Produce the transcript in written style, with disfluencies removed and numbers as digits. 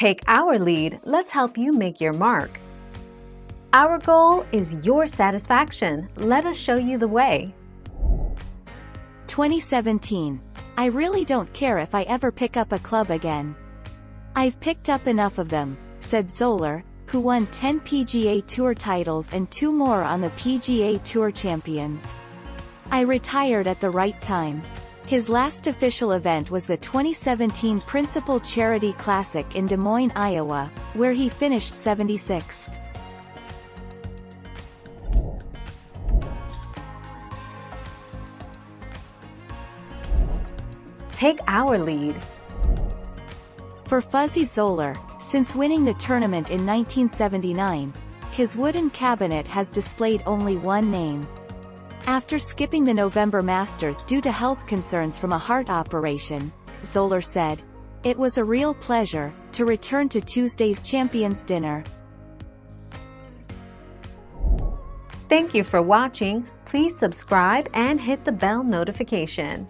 Take our lead, let's help you make your mark. Our goal is your satisfaction. Let us show you the way. 2017. I really don't care if I ever pick up a club again. I've picked up enough of them, said Zoeller, who won 10 PGA Tour titles and 2 more on the PGA Tour Champions. I retired at the right time. His last official event was the 2017 Principal Charity Classic in Des Moines, Iowa, where he finished 76th. Take our lead. For Fuzzy Zoeller, since winning the tournament in 1979, his wooden cabinet has displayed only one name. After skipping the November Masters due to health concerns from a heart operation, Zoeller said, "It was a real pleasure to return to Tuesday's Champions Dinner." Thank you for watching. Please subscribe and hit the bell notification.